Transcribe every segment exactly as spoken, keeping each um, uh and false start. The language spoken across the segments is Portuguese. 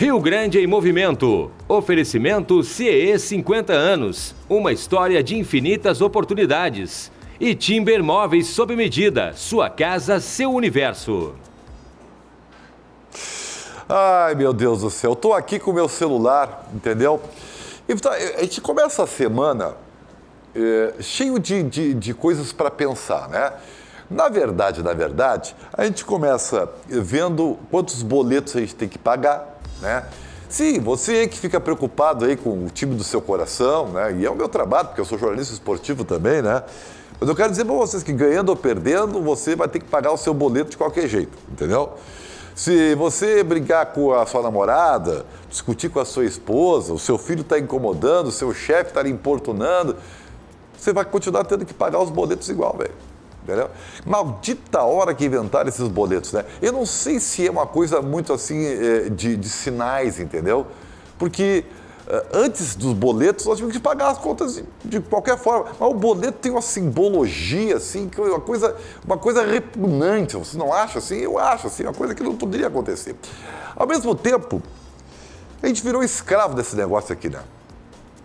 Rio Grande em Movimento. Oferecimento C E E cinquenta anos. Uma história de infinitas oportunidades. E Timber Móveis sob medida. Sua casa, seu universo. Ai, meu Deus do céu. Eu tô aqui com o meu celular, entendeu? E a gente começa a semana é, cheio de, de, de coisas para pensar, né? Na verdade, na verdade, a gente começa vendo quantos boletos a gente tem que pagar, né? Sim, você que fica preocupado aí com o time do seu coração, né? E é o meu trabalho, porque eu sou jornalista esportivo também, né? Mas eu quero dizer para vocês que ganhando ou perdendo, você vai ter que pagar o seu boleto de qualquer jeito, entendeu? Se você brigar com a sua namorada, discutir com a sua esposa, o seu filho está incomodando, o seu chefe está lhe importunando, você vai continuar tendo que pagar os boletos igual, velho. Entendeu? Maldita hora que inventaram esses boletos, né? Eu não sei se é uma coisa muito assim de, de sinais, entendeu? Porque antes dos boletos nós tínhamos que pagar as contas de qualquer forma. Mas o boleto tem uma simbologia, assim, que é uma coisa, uma coisa repugnante. Você não acha assim? Eu acho assim, uma coisa que não poderia acontecer. Ao mesmo tempo, a gente virou escravo desse negócio aqui, né?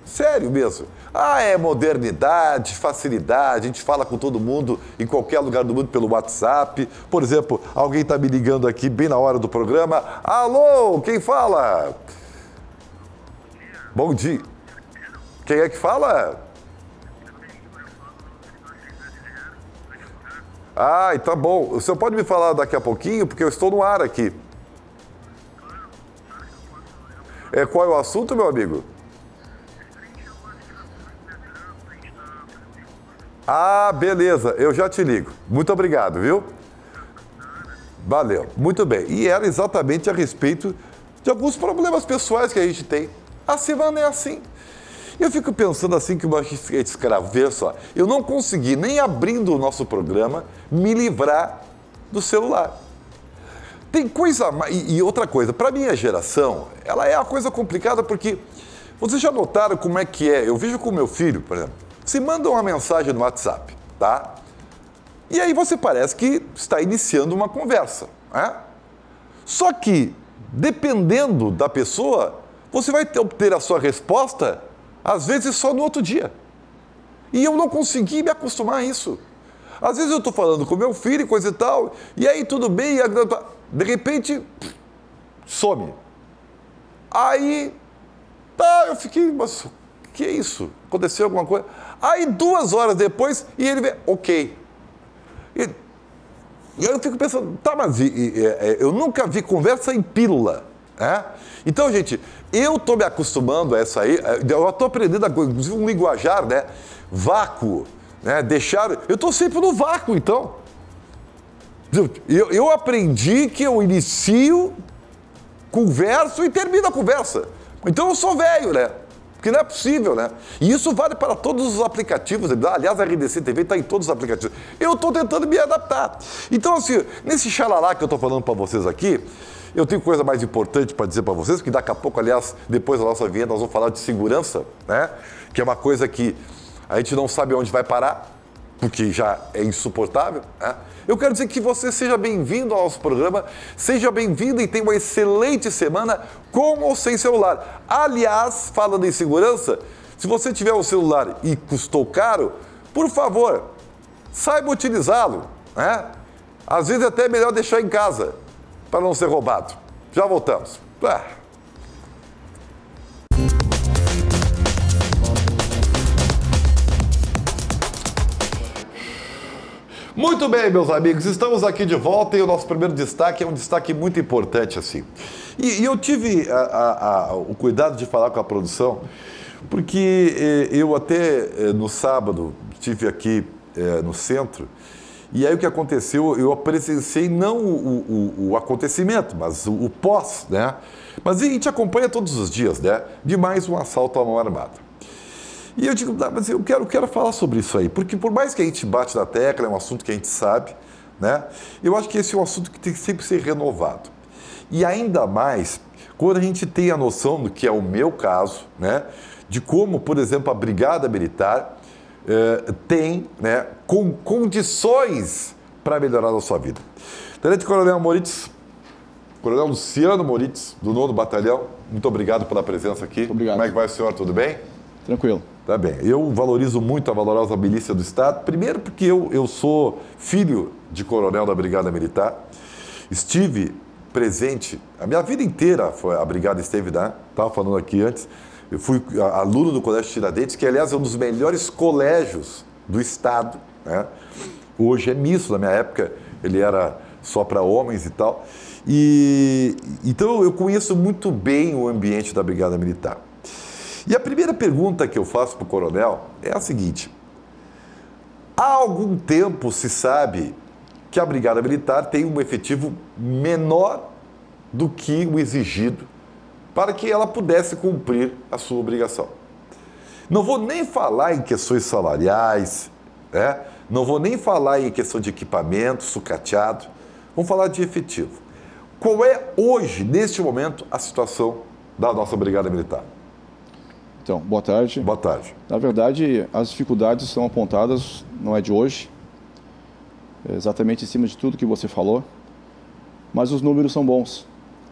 Sério mesmo. Ah, é modernidade, facilidade, a gente fala com todo mundo em qualquer lugar do mundo pelo WhatsApp. Por exemplo, alguém está me ligando aqui bem na hora do programa. Alô, quem fala? Bom dia. Quem é que fala? Ah, tá bom. O senhor pode me falar daqui a pouquinho, porque eu estou no ar aqui. É, qual é o assunto, meu amigo? Ah, beleza, eu já te ligo. Muito obrigado, viu? Valeu, muito bem. E era exatamente a respeito de alguns problemas pessoais que a gente tem. A semana é assim. Eu fico pensando assim que uma escraveça, eu não consegui, nem abrindo o nosso programa, me livrar do celular. Tem coisa... E outra coisa, para a minha geração, ela é uma coisa complicada porque... Vocês já notaram como é que é? Eu vejo com meu filho, por exemplo. Se manda uma mensagem no WhatsApp, tá? E aí você parece que está iniciando uma conversa, né? Só que, dependendo da pessoa, você vai obter a sua resposta, às vezes, só no outro dia. E eu não consegui me acostumar a isso. Às vezes eu estou falando com meu filho e coisa e tal, e aí tudo bem, de repente, some. Aí, tá, eu fiquei, mas... que é isso? Aconteceu alguma coisa? Aí duas horas depois, e ele vê, ok. E, e aí eu fico pensando, tá, mas e, e, e, eu nunca vi conversa em pílula, né? Então, gente, eu tô me acostumando a essa aí, eu tô aprendendo, inclusive, um linguajar, né? Vácuo, né? Deixar... Eu tô sempre no vácuo, então. Eu, eu aprendi que eu inicio, converso e termino a conversa. Então, eu sou velho, né? Que não é possível, né? E isso vale para todos os aplicativos. Aliás, a R D C T V está em todos os aplicativos. Eu estou tentando me adaptar. Então, assim, nesse xalalá que eu estou falando para vocês aqui, eu tenho coisa mais importante para dizer para vocês, porque daqui a pouco, aliás, depois da nossa vinheta, nós vamos falar de segurança, né? Que é uma coisa que a gente não sabe onde vai parar, porque já é insuportável, né? Eu quero dizer que você seja bem-vindo ao nosso programa, seja bem-vindo e tenha uma excelente semana com ou sem celular. Aliás, falando em segurança, se você tiver um celular e custou caro, por favor, saiba utilizá-lo, né? Às vezes até é melhor deixar em casa, para não ser roubado. Já voltamos. Ah. Muito bem, meus amigos, estamos aqui de volta e o nosso primeiro destaque é um destaque muito importante, assim. E, e eu tive a, a, a, o cuidado de falar com a produção, porque eh, eu até eh, no sábado estive aqui eh, no centro, e aí o que aconteceu, eu presenciei não o, o, o acontecimento, mas o, o pós, né? Mas a gente acompanha todos os dias, né? De mais um assalto à mão armada. E eu digo, ah, mas eu quero, quero falar sobre isso aí, porque por mais que a gente bate na tecla, é um assunto que a gente sabe, né? Eu acho que esse é um assunto que tem que sempre ser renovado. E ainda mais, quando a gente tem a noção do que é o meu caso, né? De como, por exemplo, a Brigada Militar eh, tem, né? Com condições para melhorar a sua vida. Tenente Coronel Moritz, Coronel Luciano Moritz, do nono Batalhão, muito obrigado pela presença aqui. Muito obrigado. Como é que vai o senhor? Tudo bem? Tranquilo. Tá bem. Eu valorizo muito a valorosa milícia do Estado, primeiro porque eu, eu sou filho de coronel da Brigada Militar, estive presente, a minha vida inteira foi, a Brigada esteve lá, estava falando aqui antes, eu fui aluno do Colégio Tiradentes, que aliás é um dos melhores colégios do Estado, né? Hoje é misto, na minha época ele era só para homens e tal, e então eu conheço muito bem o ambiente da Brigada Militar. E a primeira pergunta que eu faço para o coronel é a seguinte: há algum tempo se sabe que a Brigada Militar tem um efetivo menor do que o exigido para que ela pudesse cumprir a sua obrigação. Não vou nem falar em questões salariais, né? Não vou nem falar em questão de equipamento, sucateado, vamos falar de efetivo. Qual é hoje, neste momento, a situação da nossa Brigada Militar? Então, boa tarde. Boa tarde. Na verdade, as dificuldades são apontadas, não é de hoje, é exatamente em cima de tudo que você falou, mas os números são bons.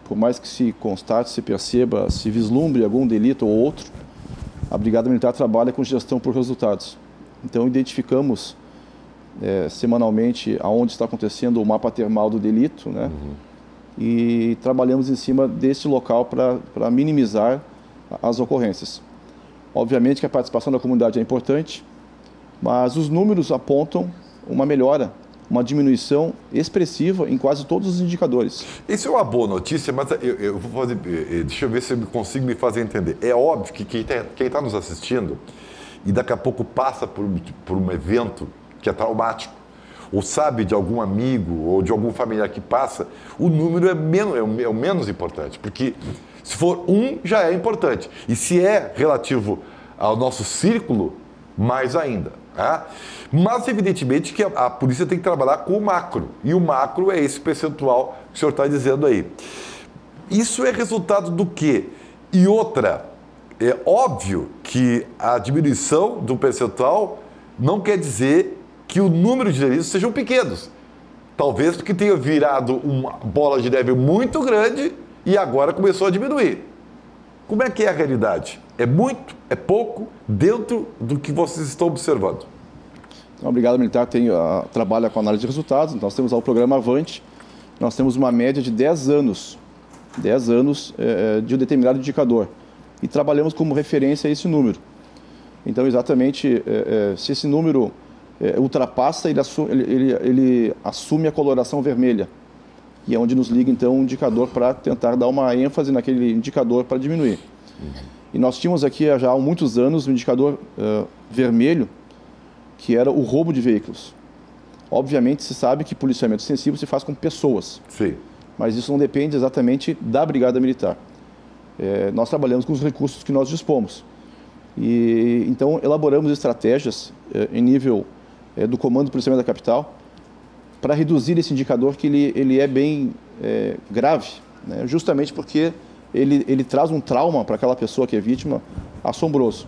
Por mais que se constate, se perceba, se vislumbre algum delito ou outro, a Brigada Militar trabalha com gestão por resultados. Então, identificamos é, semanalmente aonde está acontecendo o mapa termal do delito, né? Uhum. E trabalhamos em cima deste local para minimizar as ocorrências. Obviamente que a participação da comunidade é importante, mas os números apontam uma melhora, uma diminuição expressiva em quase todos os indicadores. Isso é uma boa notícia, mas eu, eu vou fazer, deixa eu ver se eu consigo me fazer entender. É óbvio que quem está nos assistindo e daqui a pouco passa por, por um evento que é traumático, ou sabe de algum amigo ou de algum familiar que passa, o número é, menos, é o menos importante, porque se for um, já é importante. E se é relativo ao nosso círculo, mais ainda. Tá? Mas, evidentemente, que a, a polícia tem que trabalhar com o macro. E o macro é esse percentual que o senhor está dizendo aí. Isso é resultado do quê? E outra, é óbvio que a diminuição do percentual não quer dizer que o número de delitos sejam pequenos. Talvez porque tenha virado uma bola de neve muito grande e agora começou a diminuir. Como é que é a realidade? É muito? É pouco? Dentro do que vocês estão observando? Então, a Brigada Militar tem, a, trabalha com análise de resultados. Nós temos lá o programa Avante. Nós temos uma média de dez anos. dez anos é, de um determinado indicador. E trabalhamos como referência esse número. Então, exatamente, é, é, se esse número é, ultrapassa, ele, assu ele, ele, ele assume a coloração vermelha. E é onde nos liga, então, um indicador para tentar dar uma ênfase naquele indicador para diminuir. Uhum. E nós tínhamos aqui já há muitos anos um indicador uh, vermelho, que era o roubo de veículos. Obviamente, se sabe que policiamento sensível se faz com pessoas. Sim. Mas isso não depende exatamente da Brigada Militar. É, nós trabalhamos com os recursos que nós dispomos. E, então, elaboramos estratégias é, em nível é, do Comando do Policiamento da Capital, para reduzir esse indicador, que ele, ele é bem é, grave, né? Justamente porque ele, ele traz um trauma para aquela pessoa que é vítima assombroso.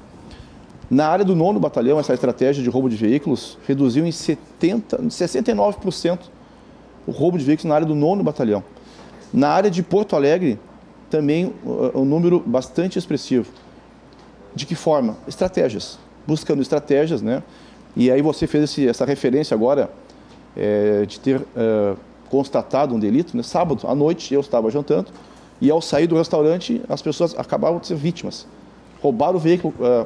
Na área do nono Batalhão, essa estratégia de roubo de veículos reduziu em sessenta e nove por cento o roubo de veículos na área do nono Batalhão. Na área de Porto Alegre, também um número bastante expressivo. De que forma? Estratégias. Buscando estratégias, né? E aí você fez esse, essa referência agora, É, de ter é, constatado um delito, né? Sábado à noite eu estava jantando e ao sair do restaurante as pessoas acabavam de ser vítimas. Roubaram o veículo é,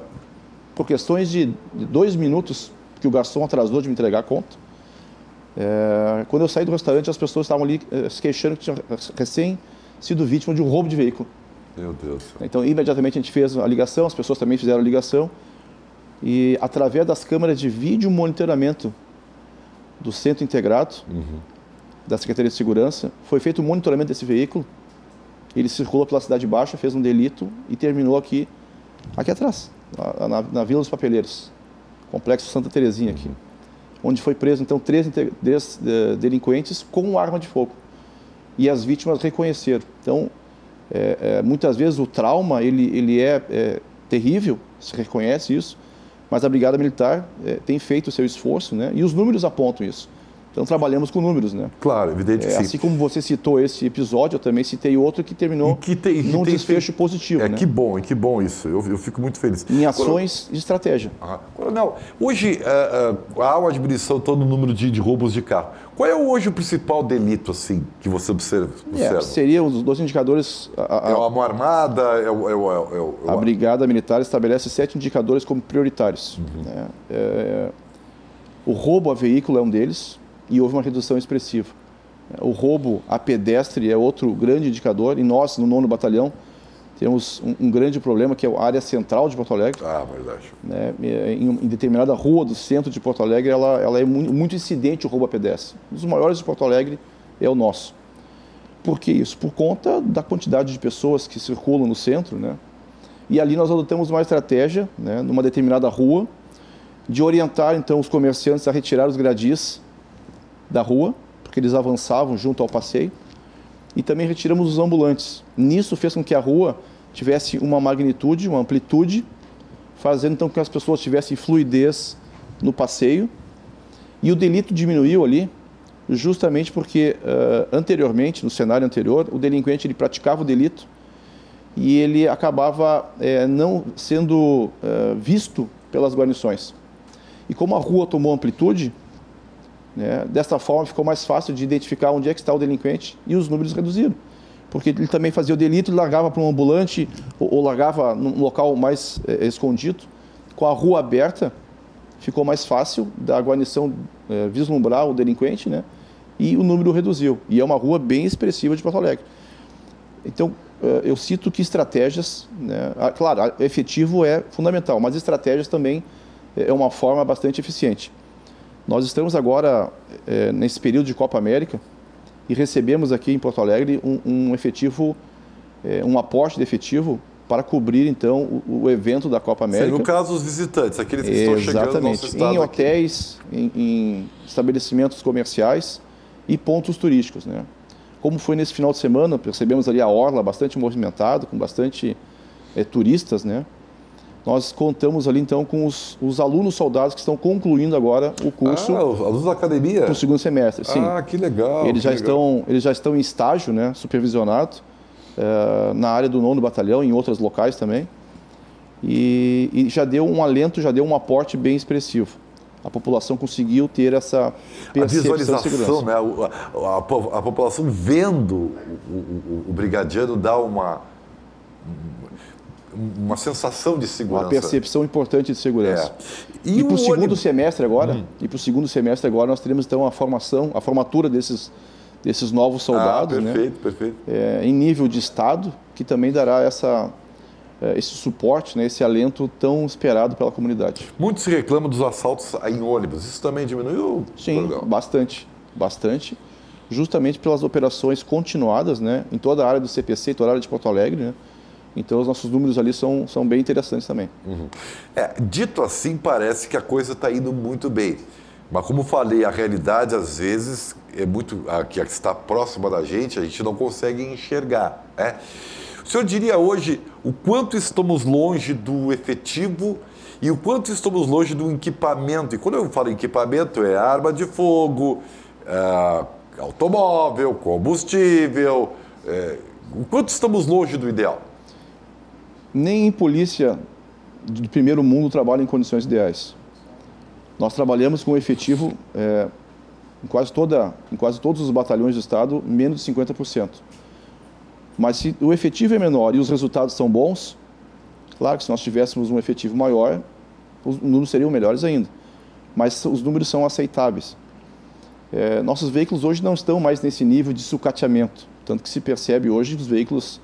por questões de, de dois minutos que o garçom atrasou de me entregar a conta. É, quando eu saí do restaurante as pessoas estavam ali é, se queixando que tinham recém sido vítima de um roubo de veículo. Meu Deus. Então imediatamente a gente fez a ligação, as pessoas também fizeram a ligação e através das câmeras de vídeo monitoramento do Centro Integrado, uhum, da Secretaria de Segurança, foi feito o monitoramento desse veículo, ele circulou pela Cidade Baixa, fez um delito e terminou aqui, aqui atrás, na, na Vila dos Papeleiros, Complexo Santa Terezinha aqui, onde foi preso então três, três delinquentes com arma de fogo e as vítimas reconheceram. Então, é, é, muitas vezes o trauma, ele, ele é, é terrível, se reconhece isso, mas a Brigada Militar é, tem feito o seu esforço, né? E os números apontam isso. Então trabalhamos com números, né? Claro, evidente que é, sim. Assim como você citou esse episódio, eu também citei outro que terminou que tem, num tem, desfecho tem... positivo. É, né? Que bom, que bom isso. Eu, eu fico muito feliz. Em ações Coronel... de estratégia. Ah, Coronel, hoje uh, uh, há uma diminuição todo o número de, de roubos de carro. Qual é hoje o principal delito assim que você observa? observa? É, seriam os dois indicadores... A, a... É a mão armada, é o... É o, é o é a... a Brigada Militar estabelece sete indicadores como prioritários. Uhum. Né? É, o roubo a veículo é um deles. E houve uma redução expressiva. O roubo a pedestre é outro grande indicador. E nós, no nono Batalhão, temos um, um grande problema, que é a área central de Porto Alegre. Ah, verdade. Né? Em, em determinada rua do centro de Porto Alegre, ela, ela é muito, muito incidente o roubo a pedestre. Um dos maiores de Porto Alegre é o nosso. Por que isso? Por conta da quantidade de pessoas que circulam no centro. Né? E ali nós adotamos uma estratégia, né, numa determinada rua, de orientar então os comerciantes a retirar os gradis da rua, porque eles avançavam junto ao passeio, e também retiramos os ambulantes. Nisso fez com que a rua tivesse uma magnitude, uma amplitude, fazendo então que as pessoas tivessem fluidez no passeio, e o delito diminuiu ali, justamente porque uh, anteriormente, no cenário anterior, o delinquente ele praticava o delito e ele acabava uh, não sendo uh, visto pelas guarnições. E como a rua tomou amplitude, né? Dessa forma ficou mais fácil de identificar onde é que está o delinquente e os números reduziram. Porque ele também fazia o delito e largava para um ambulante ou, ou largava num local mais é, escondido. Com a rua aberta, ficou mais fácil da guarnição é, vislumbrar o delinquente, né? E o número reduziu. E é uma rua bem expressiva de Porto Alegre. Então, eu cito que estratégias, né? Claro, efetivo é fundamental, mas estratégias também é uma forma bastante eficiente. Nós estamos agora é, nesse período de Copa América e recebemos aqui em Porto Alegre um, um efetivo, é, um aporte de efetivo para cobrir então o, o evento da Copa América. Sim, no caso os visitantes, aqueles que estão chegando no nosso estado. Exatamente, em hotéis, em, em estabelecimentos comerciais e pontos turísticos, né? Como foi nesse final de semana, percebemos ali a orla bastante movimentada, com bastante é, turistas, né? Nós contamos ali, então, com os, os alunos soldados que estão concluindo agora o curso... Ah, os alunos da academia? Para o segundo semestre, sim. Ah, que legal. Eles, que já, legal. Estão, eles já estão em estágio, né, supervisionado, uh, na área do nono Batalhão, em outros locais também. E, e já deu um alento, já deu um aporte bem expressivo. A população conseguiu ter essa percepção, a visualização, né? A, a, a população vendo o, o, o brigadiano dar uma... uma sensação de segurança. Uma percepção importante de segurança. É. E, e para o segundo olho... semestre agora, hum. e para o segundo semestre agora, nós teremos então a formação, a formatura desses, desses novos soldados. Ah, perfeito, né? perfeito. É, em nível de Estado, que também dará essa, esse suporte, né, esse alento tão esperado pela comunidade. Muito se reclama dos assaltos em ônibus. Isso também diminuiu? Sim, legal. bastante, bastante. Justamente pelas operações continuadas, né, em toda a área do C P C, em toda a área de Porto Alegre, né? Então, os nossos números ali são, são bem interessantes também. Uhum. É, dito assim, parece que a coisa está indo muito bem. Mas, como falei, a realidade, às vezes, é muito, a, que está próxima da gente, a gente não consegue enxergar. Né? O senhor diria hoje o quanto estamos longe do efetivo e o quanto estamos longe do equipamento? E quando eu falo equipamento, é arma de fogo, é, automóvel, combustível. É, o quanto estamos longe do ideal? Nem em polícia do primeiro mundo trabalha em condições ideais. Nós trabalhamos com efetivo é, em, quase toda, em quase todos os batalhões do Estado, menos de cinquenta por cento. Mas se o efetivo é menor e os resultados são bons, claro que se nós tivéssemos um efetivo maior, os números seriam melhores ainda. Mas os números são aceitáveis. É, nossos veículos hoje não estão mais nesse nível de sucateamento. Tanto que se percebe hoje os veículos...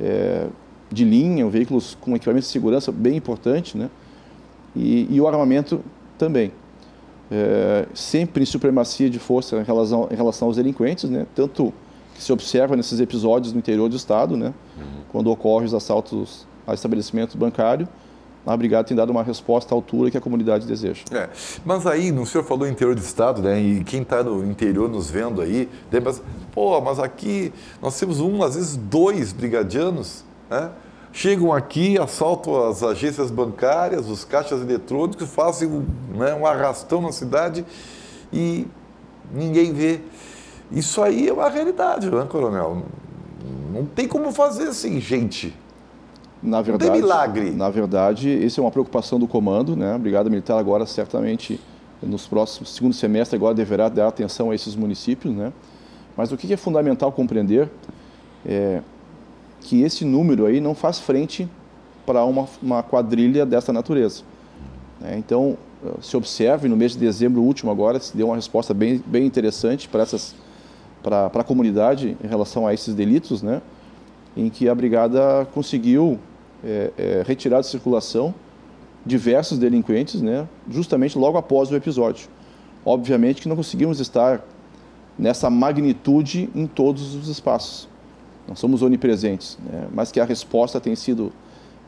É, de linha, veículos com equipamento de segurança bem importante, né? E, e o armamento também. É, sempre em supremacia de força em relação, em relação aos delinquentes, né? Tanto que se observa nesses episódios no interior do Estado, né? Uhum. Quando ocorrem os assaltos a estabelecimento bancário, a Brigada tem dado uma resposta à altura que a comunidade deseja. É, mas aí, o senhor falou interior do Estado, né? E quem está no interior nos vendo aí, mas, pô, mas aqui nós temos um, às vezes dois brigadianos. É? Chegam aqui, assaltam as agências bancárias, os caixas eletrônicos, fazem um, né, um arrastão na cidade e ninguém vê. Isso aí é uma realidade, né, coronel? Não tem como fazer assim, gente. Na verdade, não tem milagre. Na verdade, essa é uma preocupação do comando, né? A Brigada Militar agora, certamente, nos próximos segundo semestre, agora deverá dar atenção a esses municípios, né? Mas o que é fundamental compreender é que esse número aí não faz frente para uma, uma quadrilha dessa natureza. É, então, se observe, no mês de dezembro último agora, se deu uma resposta bem, bem interessante para essas... para a comunidade em relação a esses delitos, né, em que a Brigada conseguiu é, é, retirar de circulação diversos delinquentes, né, justamente logo após o episódio. Obviamente que não conseguimos estar nessa magnitude em todos os espaços, não somos onipresentes, né, mas que a resposta tem sido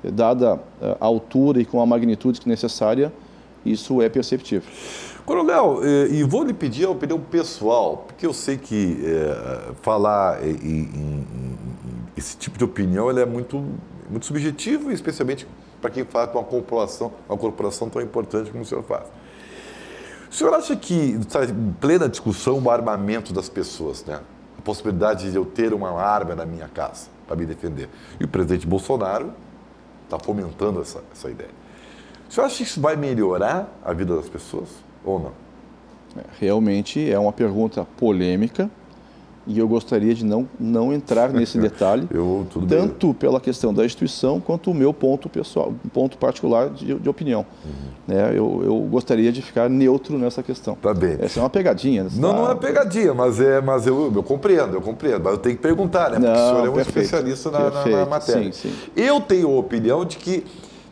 dada à altura e com a magnitude que necessária, isso é perceptível. Coronel, e vou lhe pedir a opinião pessoal, porque eu sei que é, falar em, em, esse tipo de opinião ela é muito, muito subjetivo, especialmente para quem faz uma corporação, uma corporação tão importante como o senhor faz. O senhor acha que está em plena discussão o armamento das pessoas, né? A possibilidade de eu ter uma arma na minha casa para me defender. E o presidente Bolsonaro está fomentando essa, essa ideia. O senhor acha que isso vai melhorar a vida das pessoas ou não? Realmente é uma pergunta polêmica e eu gostaria de não, não entrar nesse detalhe, eu, tudo tanto bem. Pela questão da instituição quanto o meu ponto pessoal, ponto particular de, de opinião. Uhum. É, eu, eu gostaria de ficar neutro nessa questão. Tá bem. Essa é uma pegadinha. Essa não, tá... não é pegadinha, mas, é, mas eu, eu compreendo, eu compreendo. Mas eu tenho que perguntar, né? Porque não, o senhor é um perfeito, especialista na, perfeito, na, na matéria. Sim, sim. Eu tenho a opinião de que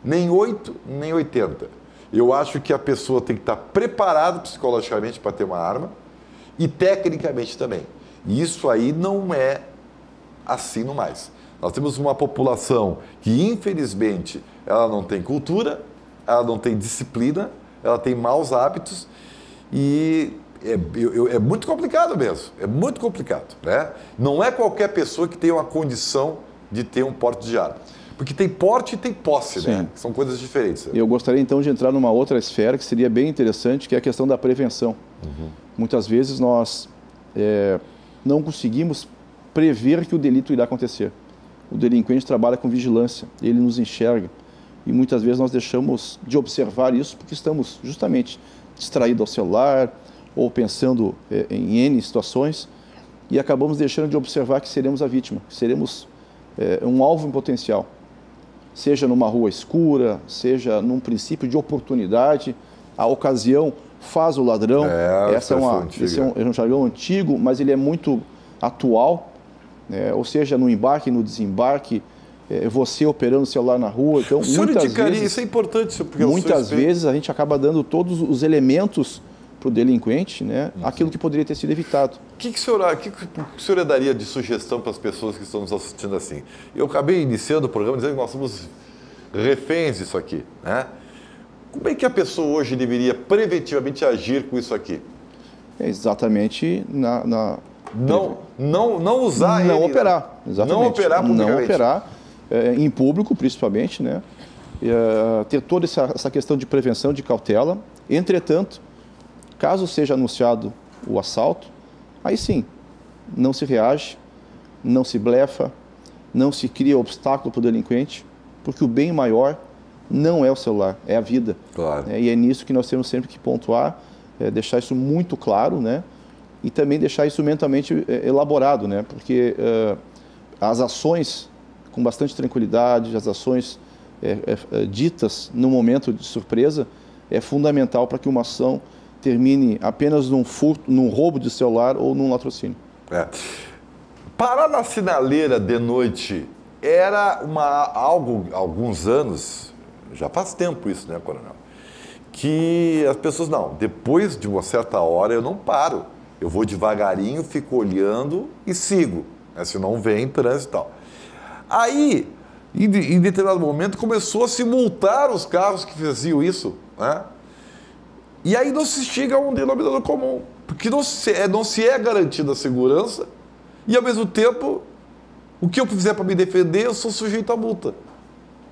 nem oito, nem oitenta. Eu acho que a pessoa tem que estar preparada psicologicamente para ter uma arma e tecnicamente também. E isso aí não é assim no mais. Nós temos uma população que, infelizmente, ela não tem cultura, ela não tem disciplina, ela tem maus hábitos e é, é, é muito complicado mesmo. É muito complicado, né? Não é qualquer pessoa que tem uma condição de ter um porte de arma. Porque tem porte e tem posse, né? Sim. São coisas diferentes. Né? Eu gostaria, então, de entrar numa outra esfera que seria bem interessante, que é a questão da prevenção. Uhum. Muitas vezes nós é, não conseguimos prever que o delito irá acontecer. O delinquente trabalha com vigilância, ele nos enxerga. E muitas vezes nós deixamos de observar isso porque estamos justamente distraídos ao celular ou pensando é, em N situações e acabamos deixando de observar que seremos a vítima, que seremos é, um alvo em potencial. Seja numa rua escura, seja num princípio de oportunidade, a ocasião faz o ladrão. É, Essa é uma, esse é um, é um jargão antigo, mas ele é muito atual, né? Ou seja, no embarque, no desembarque, é, você operando o celular na rua. Então, o senhor muitas indicaria, vezes, isso é importante. Porque muitas vezes a gente acaba dando todos os elementos para o delinquente, né? Uhum. Aquilo que poderia ter sido evitado. O que, que o senhor, que, que o senhor daria de sugestão para as pessoas que estão nos assistindo assim? Eu acabei iniciando o programa dizendo que nós somos reféns disso aqui, né? Como é que a pessoa hoje deveria preventivamente agir com isso aqui? É exatamente na... na... Não, não, não usar... Não ele, operar, exatamente. Não operar publicamente. Não operar, é, em público, principalmente, né? É, ter toda essa, essa questão de prevenção, de cautela. Entretanto, caso seja anunciado o assalto, aí sim, não se reage, não se blefa, não se cria obstáculo para o delinquente, porque o bem maior não é o celular, é a vida. Claro. É, e é nisso que nós temos sempre que pontuar, é, deixar isso muito claro, né? E também deixar isso mentalmente elaborado, né? Porque é, as ações com bastante tranquilidade, as ações é, é, ditas no momento de surpresa, é fundamental para que uma ação termine apenas num furto, num roubo de celular ou num latrocínio. É. Parar na sinaleira de noite era uma, algo, alguns anos, já faz tempo isso, né, coronel? Que as pessoas, não, depois de uma certa hora eu não paro, eu vou devagarinho, fico olhando e sigo, né, se não vem trânsito e tal. Aí, em, em determinado momento, começou a se multar os carros que faziam isso, né? E aí não se chega a um denominador comum, porque não se é, não se é garantida a segurança e, ao mesmo tempo, o que eu fizer para me defender, eu sou sujeito à multa.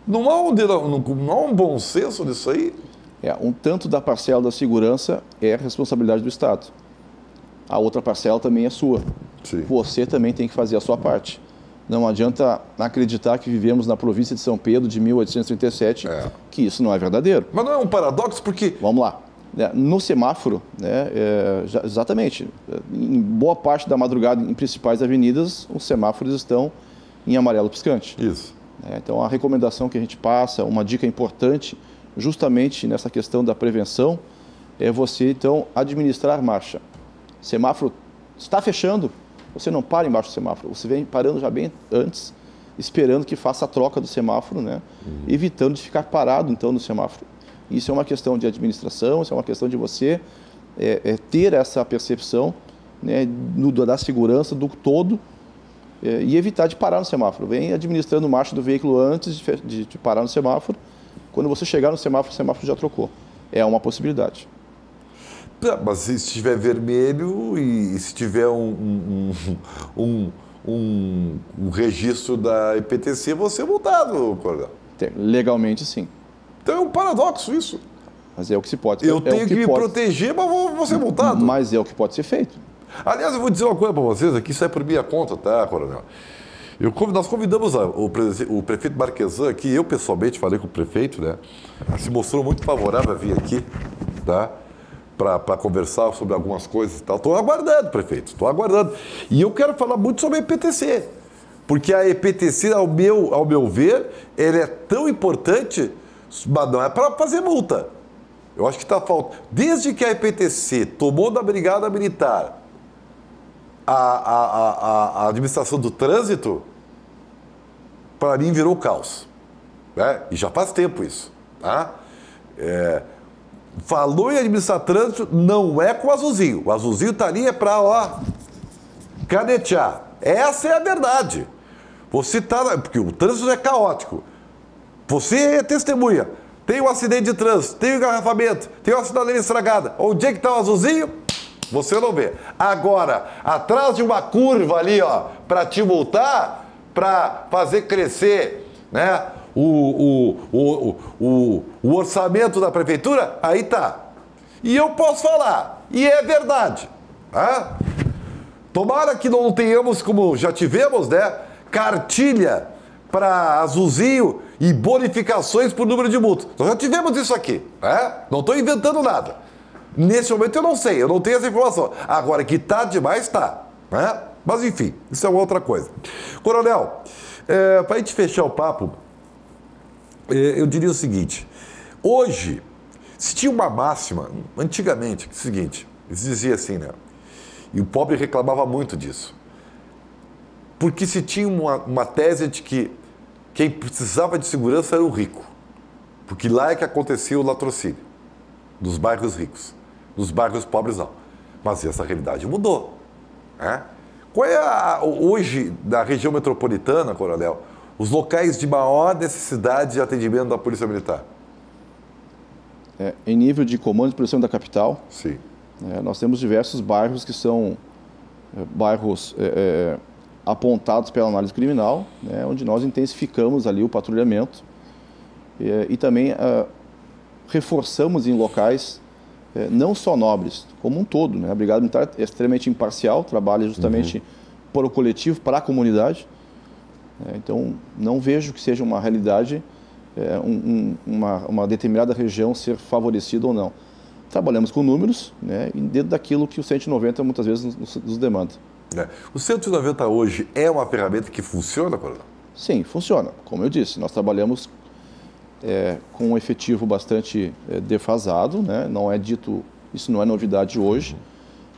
Não há um, não há um bom senso nisso aí? É, um tanto da parcela da segurança é a responsabilidade do Estado. a outra parcela também é sua. Sim. Você também tem que fazer a sua parte. Não adianta acreditar que vivemos na província de São Pedro de mil oitocentos e trinta e sete, é. que isso não é verdadeiro. Mas não é um paradoxo porque... Vamos lá. No semáforo, né, é, exatamente, em boa parte da madrugada, em principais avenidas, os semáforos estão em amarelo piscante. Isso. É, então, a recomendação que a gente passa, uma dica importante, justamente nessa questão da prevenção, é você, então, administrar marcha. Semáforo está fechando, você não para embaixo do semáforo, você vem parando já bem antes, esperando que faça a troca do semáforo, né, uhum. evitando de ficar parado, então, no semáforo. Isso é uma questão de administração, isso é uma questão de você é, é, ter essa percepção, né, no, da segurança do todo, é, e evitar de parar no semáforo. Vem administrando marcha do veículo antes de, de, de parar no semáforo. Quando você chegar no semáforo, o semáforo já trocou. É uma possibilidade. Mas se estiver vermelho e se tiver um, um, um, um, um registro da E P T C, você é multado, Coronel? Legalmente, sim. Então é um paradoxo isso. Mas é o que se pode. Eu é tenho que, que me pode... proteger, mas vou ser multado. Mas é o que pode ser feito. Aliás, eu vou dizer uma coisa para vocês aqui, isso é por minha conta, tá, Coronel? Eu, nós convidamos a, o, o prefeito Marquesan, que eu pessoalmente falei com o prefeito, né? Se mostrou muito favorável a vir aqui, tá? Para conversar sobre algumas coisas e tal. Estou aguardando, prefeito, estou aguardando. E eu quero falar muito sobre a E P T C, porque a E P T C, ao meu, ao meu ver, ela é tão importante... Mas não é para fazer multa. Eu acho que está faltando. Desde que a E P T C tomou da Brigada Militar a, a, a, a administração do trânsito, para mim virou caos. Né? E já faz tempo isso. Tá? É, falou em administrar trânsito, não é com o azulzinho. O azulzinho está ali é para, ó, canetear. Essa é a verdade. Você está... Porque o trânsito é caótico. Você é testemunha. Tem um acidente de trânsito, tem um engarrafamento, tem uma sinaleira estragada. Onde é que está o azulzinho? Você não vê. Agora, atrás de uma curva ali, ó, para te multar, para fazer crescer, né, o, o, o, o, o orçamento da prefeitura, aí tá. E eu posso falar, e é verdade. Né? Tomara que não tenhamos, como já tivemos, né, cartilha para azulzinho e bonificações por número de multas. Nós já tivemos isso aqui, né? Não estou inventando nada. Nesse momento eu não sei, eu não tenho essa informação. Agora, que tá demais, tá. Né? Mas enfim, isso é uma outra coisa. Coronel, é, para a gente fechar o papo, é, eu diria o seguinte. Hoje, se tinha uma máxima, antigamente, é o seguinte, eles diziam assim, né? E o pobre reclamava muito disso. Porque se tinha uma, uma tese de que quem precisava de segurança era o rico. Porque lá é que acontecia o latrocínio. Nos bairros ricos. Nos bairros pobres, não. Mas essa realidade mudou. Né? Qual é, a, hoje, na região metropolitana, Coronel, os locais de maior necessidade de atendimento da Polícia Militar? É, em nível de comando de polícia da capital, sim. É, nós temos diversos bairros que são é, bairros... É, é, apontados pela análise criminal, né, onde nós intensificamos ali o patrulhamento e, e também uh, reforçamos em locais uh, não só nobres, como um todo. Né? A Brigada Militar é extremamente imparcial, trabalha justamente uhum. para o coletivo, para a comunidade. Né? Então, não vejo que seja uma realidade, uh, um, um, uma, uma determinada região ser favorecida ou não. Trabalhamos com números, né, dentro daquilo que o cento e noventa muitas vezes nos, nos demanda. O cento e noventa hoje é uma ferramenta que funciona, Coronel? Sim, funciona. Como eu disse, nós trabalhamos é, com um efetivo bastante é, defasado, né? Não é dito, isso não é novidade hoje,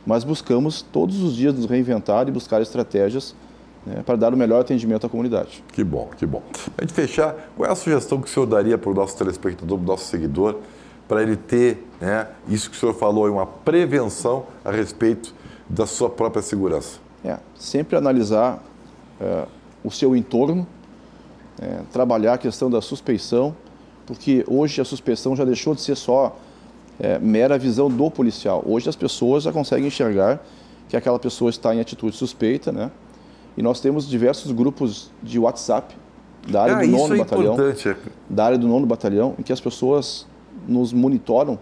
mas buscamos todos os dias nos reinventar e buscar estratégias, né, para dar o melhor atendimento à comunidade. Que bom, que bom. Para a gente fechar, qual é a sugestão que o senhor daria para o nosso telespectador, para o nosso seguidor, para ele ter, né, isso que o senhor falou, uma prevenção a respeito da sua própria segurança? É, sempre analisar é, o seu entorno, é, trabalhar a questão da suspeição, porque hoje a suspeição já deixou de ser só é, mera visão do policial. Hoje as pessoas já conseguem enxergar que aquela pessoa está em atitude suspeita, né? E nós temos diversos grupos de WhatsApp da área ah, do nono é batalhão, importante. da área do nono batalhão, em que as pessoas nos monitoram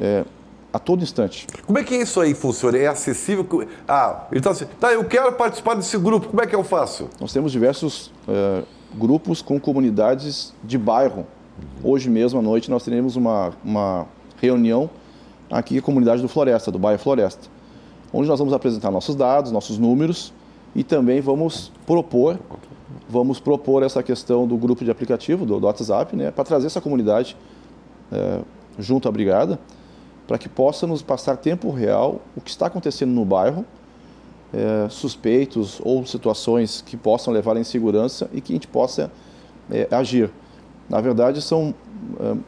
é, a todo instante. Como é que isso aí funciona? É acessível? Ah, então, assim, tá, eu quero participar desse grupo, como é que eu faço? Nós temos diversos é, grupos com comunidades de bairro. Hoje mesmo à noite nós teremos uma, uma reunião aqui na comunidade do Floresta, do bairro Floresta, onde nós vamos apresentar nossos dados, nossos números e também vamos propor, vamos propor essa questão do grupo de aplicativo, do, do WhatsApp, né, para trazer essa comunidade é, junto à Brigada, para que possa nos passar tempo real o que está acontecendo no bairro, é, suspeitos ou situações que possam levar à insegurança e que a gente possa é, agir. Na verdade, são,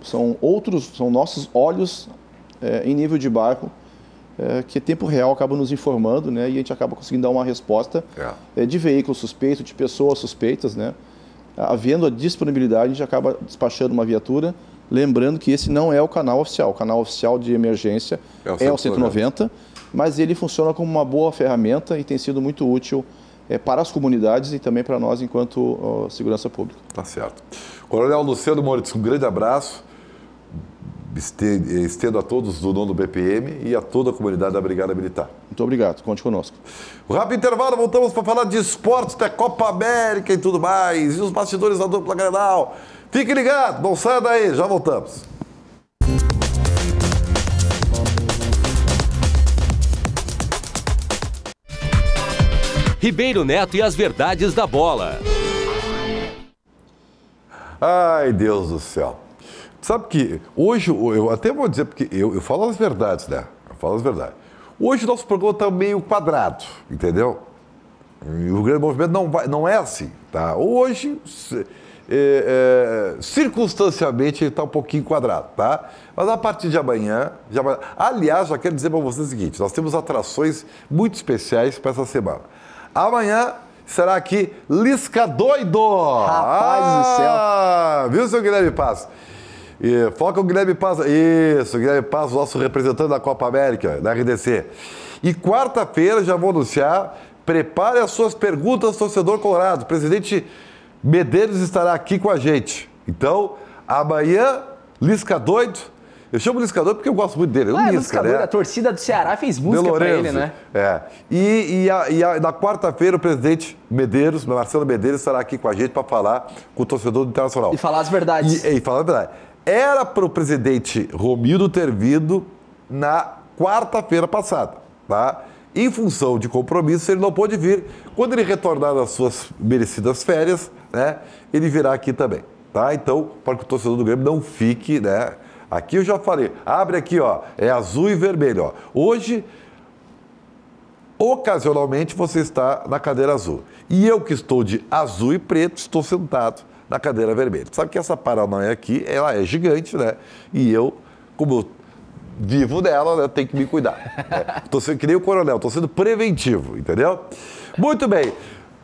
são outros, são nossos olhos é, em nível de bairro, é, que tempo real acaba nos informando, né, e a gente acaba conseguindo dar uma resposta é. É, de veículo suspeito, de pessoas suspeitas, né. Havendo a disponibilidade, a gente acaba despachando uma viatura, lembrando que esse não é o canal oficial. O canal oficial de emergência é o, é o cento e noventa, mas ele funciona como uma boa ferramenta e tem sido muito útil é, para as comunidades e também para nós enquanto ó, segurança pública. Tá certo. Coronel Luciano Moritz, um grande abraço. Estendo a todos do dono do B P M e a toda a comunidade da Brigada Militar. Muito obrigado, conte conosco. Um rápido intervalo, voltamos para falar de esportes, da Copa América e tudo mais, e os bastidores da dupla Grenal. Fique ligado, não saia daí, já voltamos. Ribeiro Neto e as verdades da bola. Ai, Deus do céu. Sabe que hoje, eu até vou dizer, porque eu, eu falo as verdades, né? Eu falo as verdades. Hoje o nosso programa está meio quadrado, entendeu? E o grande movimento não, vai, não é assim, tá? Hoje, é, é, circunstancialmente, ele está um pouquinho quadrado, tá? Mas a partir de amanhã... De amanhã... Aliás, já quero dizer para vocês o seguinte, nós temos atrações muito especiais para essa semana. Amanhã... Será aqui Lisca Doido? Rapaz ah, do céu! Viu, seu Guilherme Passos? E, foca o Guilherme Passos. Isso, o Guilherme Passos, nosso representante da Copa América, da R D C. E quarta-feira já vou anunciar. Prepare as suas perguntas, torcedor colorado. O presidente Medeiros estará aqui com a gente. Então, amanhã, Lisca Doido. Eu chamo Lisca Doido porque eu gosto muito dele. Ah, Lisca, né? A torcida do Ceará fez música para ele, né? É. E, e, a, e a, na quarta-feira o presidente Medeiros, Marcelo Medeiros, estará aqui com a gente para falar com o torcedor do Internacional. E falar as verdades. E, e falar a verdade. Era para o presidente Romildo ter vindo na quarta-feira passada, tá? Em função de compromisso, ele não pôde vir. Quando ele retornar das suas merecidas férias, né? Ele virá aqui também, tá? Então, para que o torcedor do Grêmio não fique, né? Aqui eu já falei, abre aqui, ó, é azul e vermelho, ó. Hoje, ocasionalmente, você está na cadeira azul. E eu que estou de azul e preto, estou sentado na cadeira vermelha. Sabe que essa Paranoia aqui, ela é gigante, né? E eu, como eu vivo nela, né, tenho que me cuidar. Né? Tô sendo que nem o coronel, estou sendo preventivo, entendeu? Muito bem,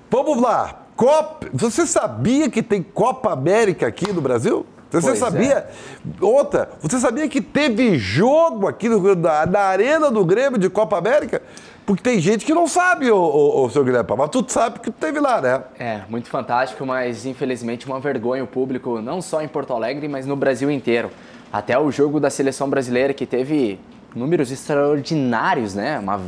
vamos lá. Copa... Você sabia que tem Copa América aqui no Brasil? Você pois sabia? É. Outra, você sabia que teve jogo aqui no, na, na Arena do Grêmio de Copa América? Porque tem gente que não sabe, ô, ô, ô, seu Guilherme, mas tu sabe que teve lá, né? É, muito fantástico, mas infelizmente uma vergonha o público, não só em Porto Alegre, mas no Brasil inteiro. Até o jogo da seleção brasileira, que teve números extraordinários, né? Uma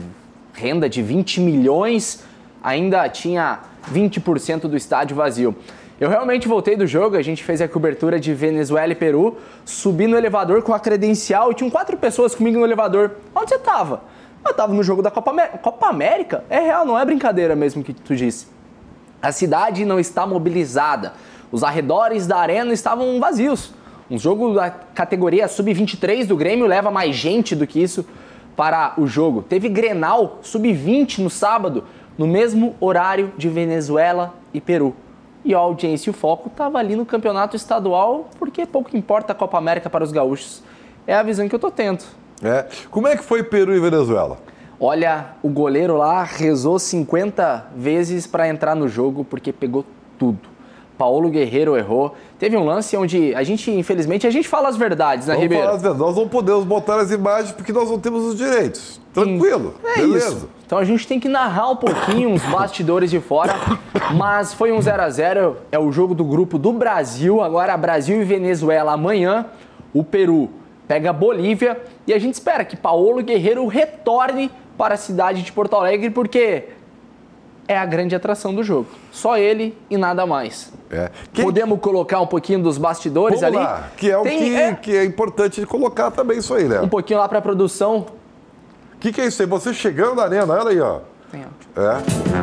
renda de vinte milhões, ainda tinha vinte por cento do estádio vazio. Eu realmente voltei do jogo, a gente fez a cobertura de Venezuela e Peru, subi no elevador com a credencial e tinham quatro pessoas comigo no elevador. Onde você tava? Eu tava no jogo da Copa América. Copa América? É real, não é brincadeira mesmo que tu disse. A cidade não está mobilizada. Os arredores da arena estavam vazios. Um jogo da categoria sub vinte e três do Grêmio leva mais gente do que isso para o jogo. Teve Grenal sub vinte no sábado, no mesmo horário de Venezuela e Peru. E a audiência e o foco estava ali no campeonato estadual, porque pouco importa a Copa América para os gaúchos. É a visão que eu tô tendo. É. Como é que foi Peru e Venezuela? Olha, o goleiro lá rezou cinquenta vezes para entrar no jogo, porque pegou tudo. Paolo Guerrero errou. Teve um lance onde a gente, infelizmente, a gente fala as verdades, né, vamos Ribeiro? Falar as verdades. Nós não podemos botar as imagens porque nós não temos os direitos. Tranquilo, é beleza. Isso. Então a gente tem que narrar um pouquinho os bastidores de fora, mas foi um zero a zero, é o jogo do grupo do Brasil, agora Brasil e Venezuela amanhã, o Peru pega a Bolívia e a gente espera que Paolo Guerrero retorne para a cidade de Porto Alegre, porque é a grande atração do jogo. Só ele e nada mais. É. Quem... Podemos colocar um pouquinho dos bastidores. Vamos ali? Lá, que é o Tem... que, é... que é importante colocar também isso aí, né? Um pouquinho lá para a produção. O que, que é isso aí? Você chegando na arena, olha aí, ó. Tem é.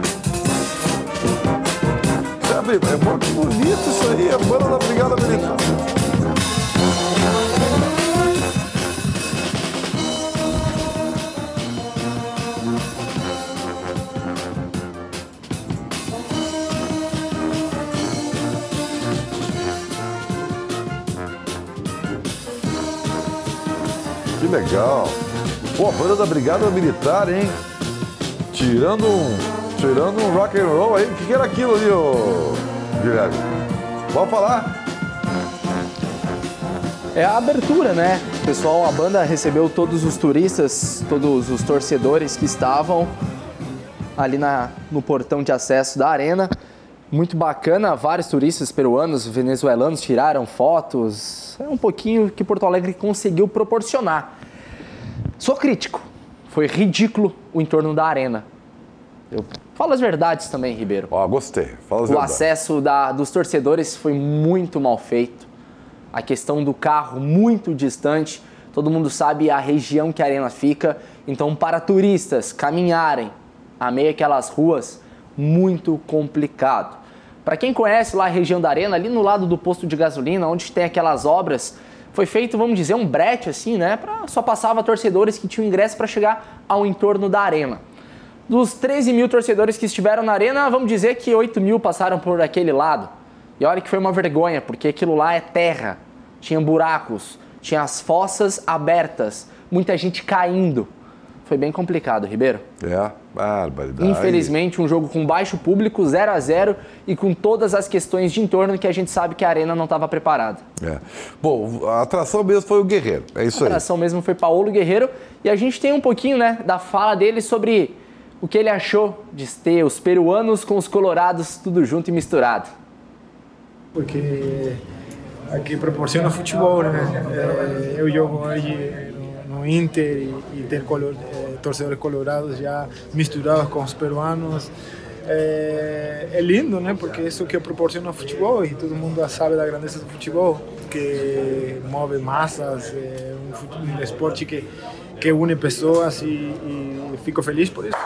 Sabe, é muito bonito isso aí, a banda da Brigada Militar. Que legal. Pô, a banda da Brigada Militar, hein? Tirando um, tirando um rock and roll aí. O que, que era aquilo ali, ô Guilherme? Vamos falar? É a abertura, né? Pessoal, a banda recebeu todos os turistas, todos os torcedores que estavam ali na, no portão de acesso da arena. Muito bacana, vários turistas peruanos, venezuelanos tiraram fotos. É um pouquinho que Porto Alegre conseguiu proporcionar. Sou crítico. Foi ridículo o entorno da arena. Eu... Fala as verdades também, Ribeiro. Ó, oh, gostei. Fala as o verdades. acesso da, dos torcedores foi muito mal feito. A questão do carro muito distante. Todo mundo sabe a região que a arena fica. Então, para turistas caminharem a meio aquelas ruas, muito complicado. Para quem conhece lá a região da arena, ali no lado do posto de gasolina, onde tem aquelas obras... Foi feito, vamos dizer, um brete assim, né? Pra, só passava torcedores que tinham ingresso para chegar ao entorno da arena. Dos treze mil torcedores que estiveram na arena, vamos dizer que oito mil passaram por aquele lado. E olha que foi uma vergonha, porque aquilo lá é terra. Tinha buracos, tinha as fossas abertas, muita gente caindo. Foi bem complicado, Ribeiro. É, barbaridade. Infelizmente, um jogo com baixo público, zero a zero, e com todas as questões de entorno que a gente sabe que a arena não estava preparada. É. Bom, a atração mesmo foi o Guerrero, é isso aí. A atração aí. mesmo foi Paolo Guerrero, e a gente tem um pouquinho, né, da fala dele sobre o que ele achou de ter os peruanos com os colorados tudo junto e misturado. Porque aqui proporciona futebol, né? Eu jogo aí no Inter e, e ter color, eh, torcedores colorados já misturados com os peruanos. É, é lindo, né? Porque isso que proporciona o futebol e todo mundo sabe da grandeza do futebol, que move massas, é um, um esporte que, que une pessoas e, e fico feliz por isso.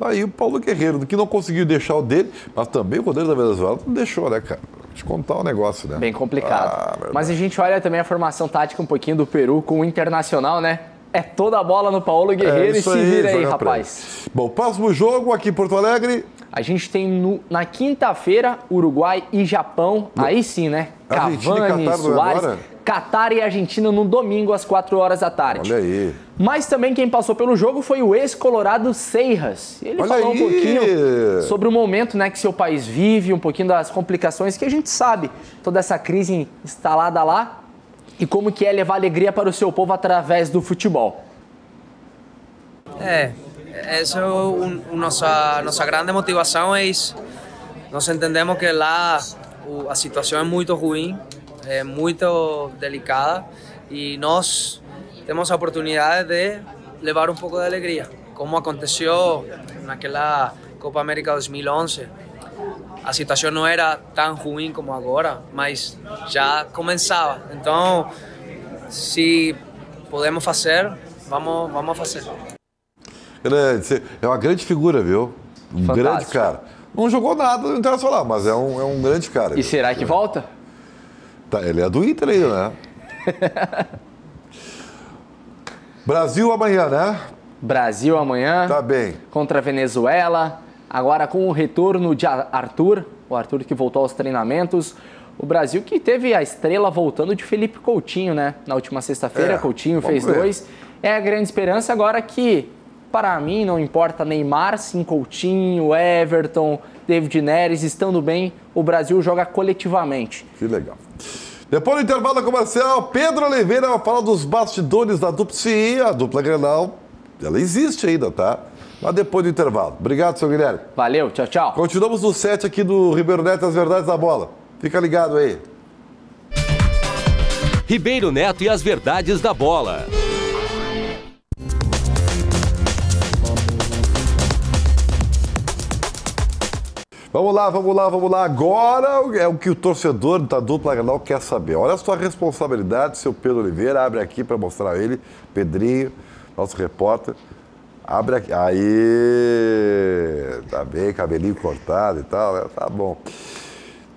Aí o Paolo Guerrero, que não conseguiu deixar o dele, mas também o goleiro da Venezuela não deixou, né, cara? Te contar o um negócio, né? Bem complicado. Ah, Mas a gente olha também a formação tática um pouquinho do Peru com o Internacional, né? É toda a bola no Paolo Guerrero é, e se aí, vira aí, rapaz. Bom, próximo jogo aqui em Porto Alegre. A gente tem no, na quinta-feira, Uruguai e Japão. Bom, aí sim, né? Cavani, Catar, Soares, Catar e Argentina no domingo às quatro horas da tarde. Olha aí. Mas também quem passou pelo jogo foi o ex-colorado Seixas. Ele Olha falou aí. um pouquinho sobre o momento, né, que seu país vive, um pouquinho das complicações que a gente sabe, toda essa crise instalada lá, e como que é levar alegria para o seu povo através do futebol. É, essa é um, um, nossa, nossa grande motivação. É isso. Nós entendemos que lá a situação é muito ruim, é muito delicada, e nós temos a oportunidade de levar um pouco de alegria, como aconteceu naquela Copa América dois mil e onze. A situação não era tão ruim como agora, mas já começava. Então, se podemos fazer, vamos, vamos fazer. É uma grande figura, viu? Um Fantástico. grande cara. Não jogou nada, não interessa falar, mas é um, é um grande cara. E viu? será que volta? Tá, ele é do Inter aí, né? Brasil amanhã, né? Brasil amanhã. Tá bem. Contra a Venezuela. Agora com o retorno de Arthur, o Arthur que voltou aos treinamentos. O Brasil que teve a estrela voltando de Felipe Coutinho, né? Na última sexta-feira, é, Coutinho fez ver. dois. É a grande esperança agora que, para mim, não importa Neymar, sim Coutinho, Everton, David Neres, estando bem, o Brasil joga coletivamente. Que legal. Depois do intervalo comercial, Pedro Oliveira vai falar dos bastidores da dupla. Sim, a dupla Grenal, ela existe ainda, tá? Mas depois do intervalo. Obrigado, seu Guilherme. Valeu, tchau, tchau. Continuamos no set aqui do Ribeiro Neto, as verdades da bola. Fica ligado aí. Ribeiro Neto e as verdades da bola. Vamos lá, vamos lá, vamos lá. Agora é o que o torcedor da dupla Grenal quer saber. Olha a sua responsabilidade, seu Pedro Oliveira. Abre aqui para mostrar ele. Pedrinho, nosso repórter. Abre aqui. Aí, tá bem, cabelinho cortado e tal. Tá bom.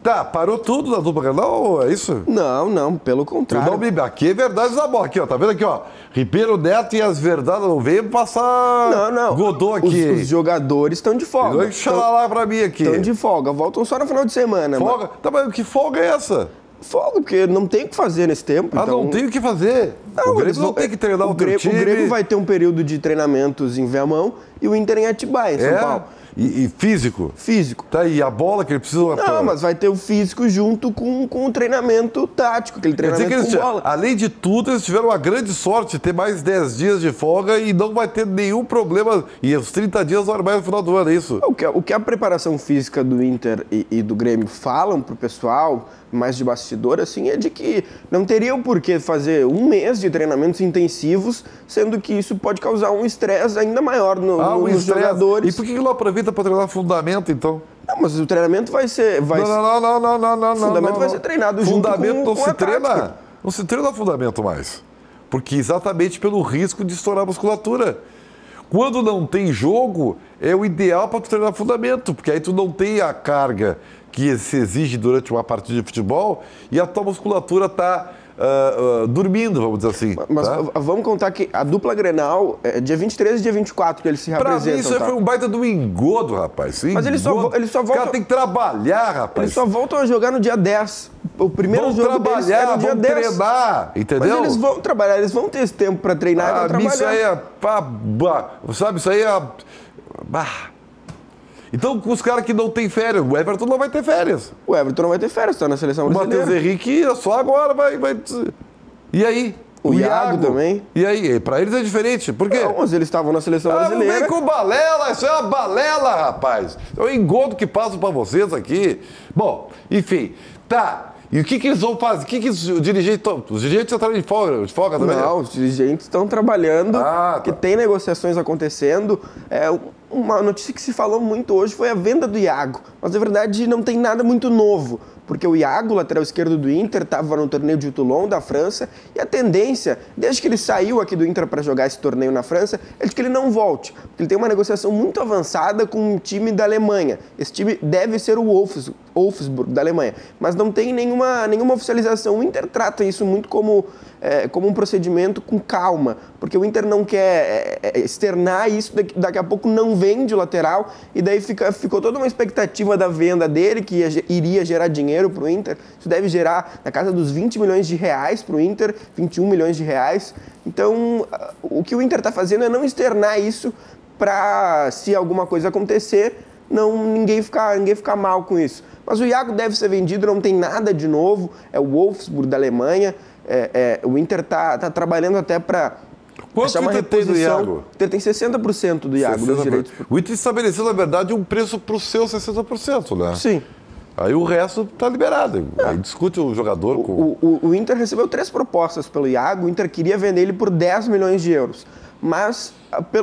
Tá, parou tudo na dupla Grenal, é isso? Não, não, pelo contrário. Não, aqui é verdade da bola, aqui, ó, tá vendo aqui, ó? Ribeiro Neto e as verdades, não veio passar... Não, não. Godô aqui. Os, os jogadores estão de folga. Não é que xalá lá pra mim aqui. Estão de folga, voltam só no final de semana. Folga? Mas... Tá, mas que folga é essa? Folga, porque não tem o que fazer nesse tempo. Ah, então... não tem o que fazer? Não, o Grêmio não tem que treinar o, o Grêmio, time. O Grêmio vai ter um período de treinamentos em Viamão e o Inter em Atibaia, em São é? Paulo. E, e físico? Físico. Tá, e a bola que ele precisa... Não, pra... mas vai ter o físico junto com, com o treinamento tático, aquele treinamento que eles com bola. Além de tudo, eles tiveram uma grande sorte de ter mais dez dias de folga e não vai ter nenhum problema. E os trinta dias normais no final do ano, é isso? O que, o que a preparação física do Inter e, e do Grêmio falam pro pessoal, mais de bastidor, assim, é de que não teriam por que fazer um mês de treinamentos intensivos, sendo que isso pode causar um estresse ainda maior no, ah, no, um nos stress. Jogadores. E por que não aproveita para treinar fundamento, então? Não, mas o treinamento vai ser... Vai não, não, não, não, não, não, o fundamento não, não. vai ser treinado fundamento junto com, não com se a treina, tática. Não se treina fundamento mais. Porque exatamente pelo risco de estourar a musculatura. Quando não tem jogo, é o ideal para tu treinar fundamento, porque aí tu não tem a carga que se exige durante uma partida de futebol e a tua musculatura está... Uh, uh, dormindo, vamos dizer assim. Mas tá? Vamos contar que a dupla Grenal é dia vinte e três e dia vinte e quatro que eles se representam. Pra mim isso tá? foi um baita do engodo, rapaz. Engodo. Mas eles só, eles só voltam... O cara tem que trabalhar, rapaz. Eles só voltam a jogar no dia dez. O primeiro vão jogo deles é no dia dez. Treinar, entendeu? Mas eles vão trabalhar, eles vão ter esse tempo pra treinar ah, e vão trabalhar. Isso aí é... Sabe, isso aí é... Então, os caras que não têm férias, o Everton não vai ter férias. O Everton não vai ter férias, tá na seleção brasileira. O Matheus Henrique só agora vai... vai... E aí? O, o Iago, Iago também. E aí? Pra eles é diferente. Por quê? Não, mas eles estavam na seleção ah, brasileira. Vem com balela, isso é uma balela, rapaz. É o engodo que passo pra vocês aqui. Bom, enfim, tá... E o que, que eles vão fazer? O que, que os dirigentes estão... Os dirigentes entraram de folga, de folga também? Não, os dirigentes estão trabalhando, ah, tá. que tem negociações acontecendo. É, uma notícia que se falou muito hoje foi a venda do Iago. Mas, na verdade, não tem nada muito novo. Porque o Iago, lateral esquerdo do Inter, estava no torneio de Toulon, da França. E a tendência, desde que ele saiu aqui do Inter para jogar esse torneio na França, é de que ele não volte. Porque ele tem uma negociação muito avançada com um time da Alemanha. Esse time deve ser o Wolfsburg. Wolfsburg, da Alemanha, mas não tem nenhuma, nenhuma oficialização. O Inter trata isso muito como, é, como um procedimento com calma, porque o Inter não quer é, externar isso, daqui, daqui a pouco não vende o lateral, e daí fica, ficou toda uma expectativa da venda dele, que ia, iria gerar dinheiro para o Inter. Isso deve gerar na casa dos vinte milhões de reais para o Inter, vinte e um milhões de reais. Então, o que o Inter está fazendo é não externar isso para, se alguma coisa acontecer, não, ninguém ficar ninguém ficar mal com isso. Mas o Iago deve ser vendido, não tem nada de novo. É o Wolfsburg da Alemanha. É, é, o Inter tá, tá trabalhando até para... Quanto o Inter tem do Iago? O Inter tem sessenta por cento do Iago. sessenta por cento. Direitos... O Inter estabeleceu, na verdade, um preço para o seu sessenta por cento, né? Sim. Aí o resto tá liberado. É. Aí discute o jogador o, com... O, o, o Inter recebeu três propostas pelo Iago. O Inter queria vender ele por dez milhões de euros. Mas,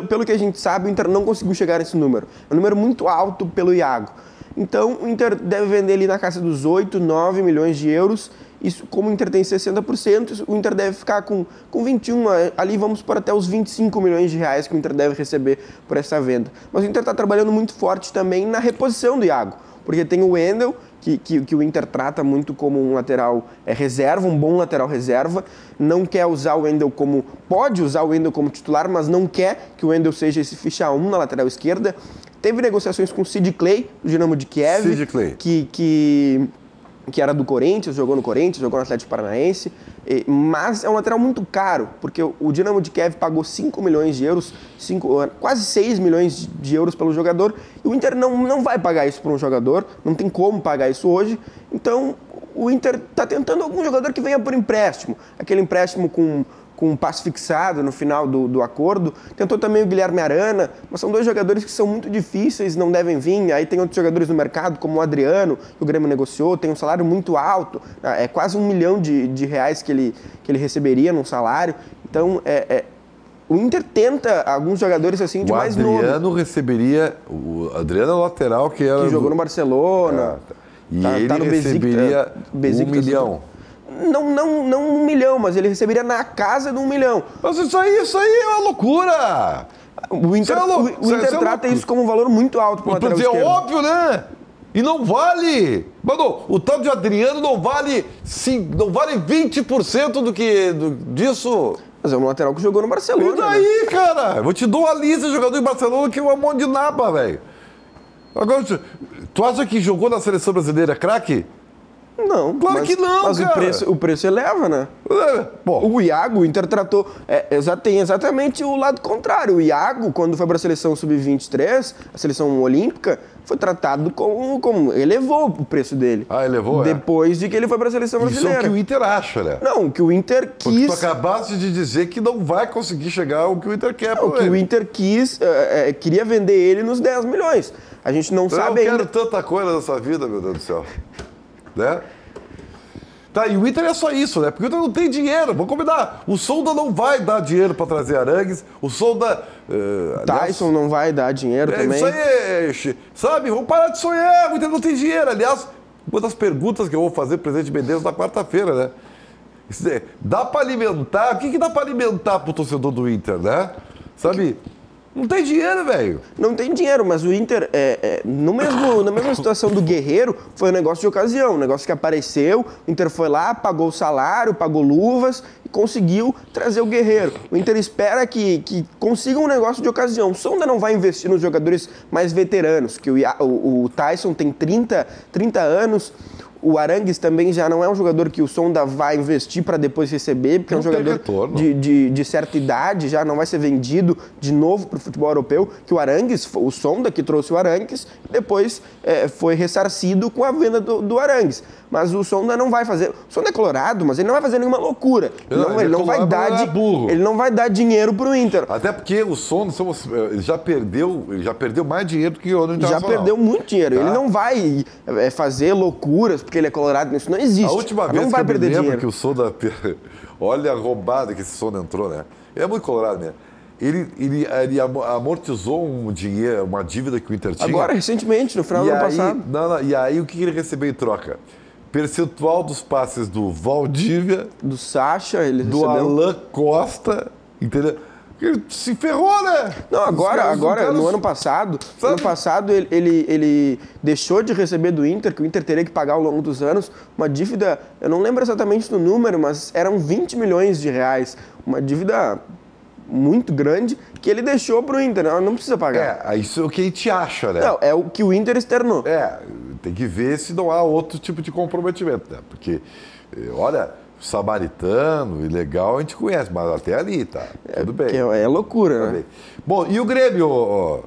pelo que a gente sabe, o Inter não conseguiu chegar nesse número. É um número muito alto pelo Iago. Então, o Inter deve vender ele na casa dos oito, nove milhões de euros. Isso, como o Inter tem sessenta por cento, o Inter deve ficar com, com vinte e um, ali vamos para até os vinte e cinco milhões de reais que o Inter deve receber por essa venda. Mas o Inter está trabalhando muito forte também na reposição do Iago, porque tem o Wendel, que, que, que o Inter trata muito como um lateral é, reserva, um bom lateral reserva, não quer usar o Wendel como... Pode usar o Wendel como titular, mas não quer que o Wendel seja esse ficha um na lateral esquerda. Teve negociações com o Sidcley, do Dinamo de Kiev, Sidcley. que... que... que era do Corinthians, jogou no Corinthians, jogou no Atlético Paranaense, mas é um lateral muito caro, porque o Dinamo de Kiev pagou cinco milhões de euros, cinco, quase seis milhões de euros pelo jogador, e o Inter não, não vai pagar isso para um jogador, não tem como pagar isso hoje, então o Inter está tentando algum jogador que venha por empréstimo, aquele empréstimo com... com um passe fixado no final do, do acordo. Tentou também o Guilherme Arana, mas são dois jogadores que são muito difíceis, não devem vir. Aí tem outros jogadores no mercado, como o Adriano, que o Grêmio negociou, tem um salário muito alto, é quase um milhão de, de reais que ele, que ele receberia num salário. Então, é, é, o Inter tenta alguns jogadores assim de o mais Adriano novo. O Adriano receberia... O Adriano é o lateral que era... Que jogou no Barcelona. É, tá. E tá, ele tá no receberia Bezic, um milhão. Não, não, não um milhão, mas ele receberia na casa de um milhão. Mas isso aí, isso aí é uma loucura! O Inter, isso é lou... o Inter isso trata é uma... isso como um valor muito alto para o lateral esquerdo. É óbvio, né? E não vale! Mano, o tal de Adriano não vale, sim, não vale vinte por cento do que, do, disso. Mas é um lateral que jogou no Barcelona. E daí, né? Cara? Eu vou te dar uma lista de jogador do Barcelona que é um monte de naba, velho. Agora, tu acha que jogou na seleção brasileira craque? Não. Claro mas, que não, mas cara. Mas o preço, o preço eleva, né? É, bom. O Iago, o Inter tratou... É, tem exatamente o lado contrário. O Iago, quando foi para a seleção sub vinte e três, a seleção olímpica, foi tratado como... como elevou o preço dele. Ah, elevou, depois é. de que ele foi para a seleção brasileira. Isso é o que o Inter acha, né? Não, o que o Inter quis... Porque tu acabaste de dizer que não vai conseguir chegar ao que o Inter quer. Não, o que ele. o Inter quis... É, é, queria vender ele nos dez milhões. A gente não Eu sabe ainda... Eu quero tanta coisa nessa vida, meu Deus do céu. Né? Tá, e o Inter é só isso, né? Porque o Inter não tem dinheiro, vou combinar. O Solda não vai dar dinheiro para trazer Arangues, o Solda... Uh, Tyson aliás, não vai dar dinheiro é, também. Isso aí, é, sabe? Vamos parar de sonhar, o Inter não tem dinheiro. Aliás, uma das perguntas que eu vou fazer para o presidente Medeiros na quarta-feira, né? Dá para alimentar? O que, que dá para alimentar pro torcedor do Inter, né? Sabe... Não tem dinheiro, velho. Não tem dinheiro, mas o Inter, é, é, no mesmo, na mesma situação do Guerreiro, foi um negócio de ocasião. Um negócio que apareceu, o Inter foi lá, pagou o salário, pagou luvas e conseguiu trazer o Guerreiro. O Inter espera que, que consiga um negócio de ocasião. O Sonda não vai investir nos jogadores mais veteranos, que o, o, o Tyson tem trinta anos... O Arangues também já não é um jogador que o Sonda vai investir para depois receber, porque não é um jogador de, de, de certa idade, já não vai ser vendido de novo para o futebol europeu, que o Arangues, o Sonda que trouxe o Arangues, depois é, foi ressarcido com a venda do, do Arangues. Mas o Sonda não vai fazer... O Sonda é colorado, mas ele não vai fazer nenhuma loucura. Não, não, ele, ele, não vai dar de, burro. ele não vai dar dinheiro para o Inter. Até porque o Sonda já perdeu, já perdeu mais dinheiro do que o ano Já perdeu muito dinheiro. Tá. Ele não vai fazer loucuras, porque ele é colorado, isso não existe. A última vez não vai que eu perder me lembro que o Sonda... Olha a roubada que esse Sonda entrou, né? Ele é muito colorado, né? Ele, ele, ele amortizou um dinheiro, uma dívida que o Inter tinha. Agora, recentemente, no final do ano passado. Não, não, e aí, o que ele recebeu em troca? Percentual dos passes do Valdívia... Do Sacha, ele do recebeu... Do Alain Costa, entendeu? Ele se ferrou, né? Não, agora, caras, agora caras... no ano passado, no ano passado ele, ele, ele deixou de receber do Inter, que o Inter teria que pagar ao longo dos anos, uma dívida, eu não lembro exatamente do número, mas eram vinte milhões de reais. Uma dívida muito grande que ele deixou para o Inter, não, não precisa pagar. É, isso é o que a gente acha, né? Não, é o que o Inter externou. É, tem que ver se não há outro tipo de comprometimento, né? Porque, olha... Samaritano, ilegal, a gente conhece, mas até ali, tá? Tudo bem. É, é loucura, né? Bem. Bom, e o Grêmio? Ó?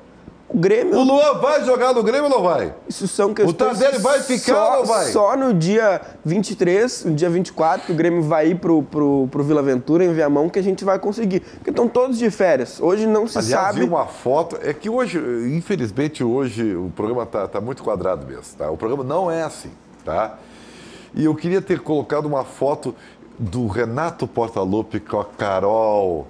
O Grêmio... O Luan vai jogar no Grêmio ou não vai? Isso são questões... O Tardelli vai ficar só, ou não vai? Só no dia vinte e três, no dia vinte e quatro, que o Grêmio vai ir pro, pro, pro Vila Ventura, em Viamão, que a gente vai conseguir. Porque estão todos de férias. Hoje não se Aliás, sabe... Aliás, uma foto... É que hoje, infelizmente, hoje o programa tá, tá muito quadrado mesmo, tá? O programa não é assim, tá? E eu queria ter colocado uma foto do Renato Portaluppi com a Carol,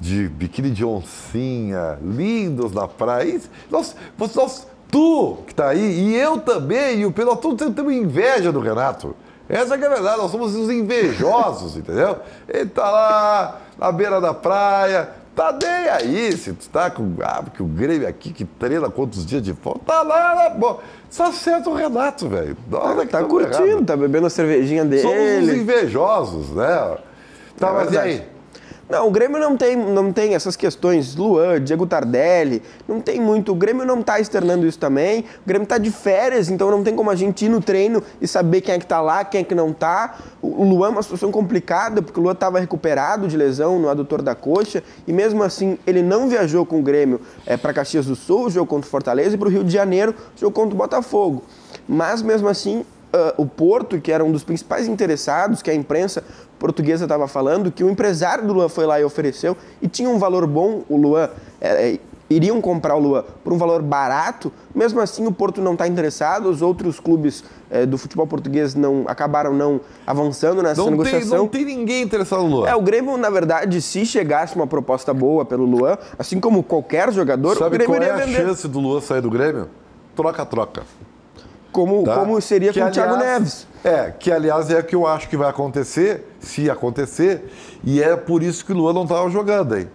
de biquíni de oncinha, lindos na praia. Nossa, nossa, tu que tá aí, e eu também, e o Pedro, todo mundo tem inveja do Renato. Essa que é a verdade, nós somos os invejosos, entendeu? Ele tá lá, na beira da praia, tá nem aí, se tu tá com ah, que o Grêmio aqui que treina quantos dias de fora, tá lá na boa. Só certo o Renato, velho. Tá, tá curtindo, errado. Tá bebendo a cervejinha dele. Somos os invejosos, né? Tá, é mas verdade. E aí? Não, o Grêmio não tem, não tem essas questões. Luan, Diego Tardelli, não tem muito. O Grêmio não tá externando isso também. O Grêmio tá de férias, então não tem como a gente ir no treino e saber quem é que tá lá, quem é que não tá. O Luan é uma situação complicada, porque o Luan tava recuperado de lesão no adutor da coxa e mesmo assim ele não viajou com o Grêmio é, para Caxias do Sul, jogo contra o Fortaleza, e para o Rio de Janeiro, jogo contra o Botafogo. Mas mesmo assim... uh, o Porto, que era um dos principais interessados, que a imprensa portuguesa estava falando, que o empresário do Luan foi lá e ofereceu, e tinha um valor bom, o Luan... É, iriam comprar o Luan por um valor barato, mesmo assim o Porto não está interessado, os outros clubes é, do futebol português não, acabaram não avançando nessa não negociação. Tem, não tem ninguém interessado no Luan. É, o Grêmio, na verdade, se chegasse uma proposta boa pelo Luan, assim como qualquer jogador, sabe o Grêmio qual é iria vender. A chance do Luan sair do Grêmio? Troca-troca. Como, tá? Como seria que, com o Thiago Neves. É, que aliás é o que eu acho que vai acontecer, se acontecer, e é por isso que o Luan não estava jogando aí.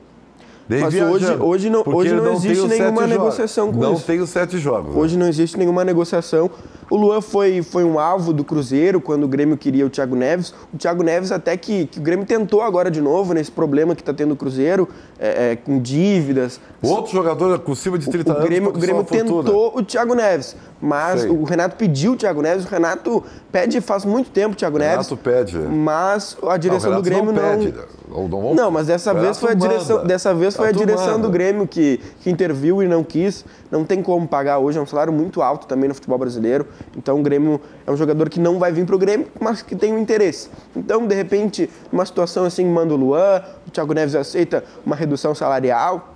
Dei Mas hoje, hoje não, hoje não, não existe nenhuma negociação com não isso. Não tem os sete jogos. Hoje não existe nenhuma negociação. O Luan foi, foi um alvo do Cruzeiro quando o Grêmio queria o Thiago Neves. O Thiago Neves até que, que o Grêmio tentou agora de novo nesse problema que está tendo o Cruzeiro, é, é, com dívidas. Outro jogador com cima de trinta o, o anos. Grêmio, o Grêmio tentou o Thiago Neves, mas Sei. o Renato pediu o Thiago Neves. O Renato pede faz muito tempo o Thiago Neves. O Renato pede. Mas a direção não, o do Grêmio não... Pede. não... não, não mas dessa vez foi a direção... Dessa vez foi a direção do Grêmio que, que interviu e não quis. Não tem como pagar hoje, é um salário muito alto também no futebol brasileiro. Então o Grêmio é um jogador que não vai vir para o Grêmio, mas que tem um interesse. Então, de repente, numa situação assim, manda o Luan, o Thiago Neves aceita uma redução salarial.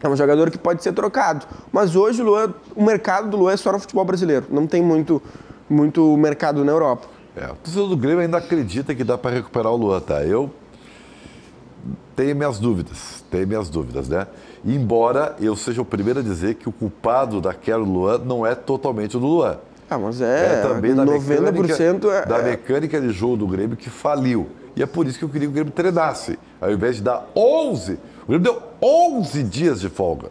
É um jogador que pode ser trocado. Mas hoje o, Luan, o mercado do Luan é só no futebol brasileiro. Não tem muito, muito mercado na Europa. É, o torcedor do Grêmio ainda acredita que dá para recuperar o Luan, tá? Eu... Tenho minhas dúvidas, tenho minhas dúvidas, né? Embora eu seja o primeiro a dizer que o culpado da queda do Luan não é totalmente o do Luan. Ah, mas é, é também da noventa por cento é... da mecânica de jogo do Grêmio que faliu. E é por isso que eu queria que o Grêmio treinasse. Ao invés de dar onze, o Grêmio deu onze dias de folga,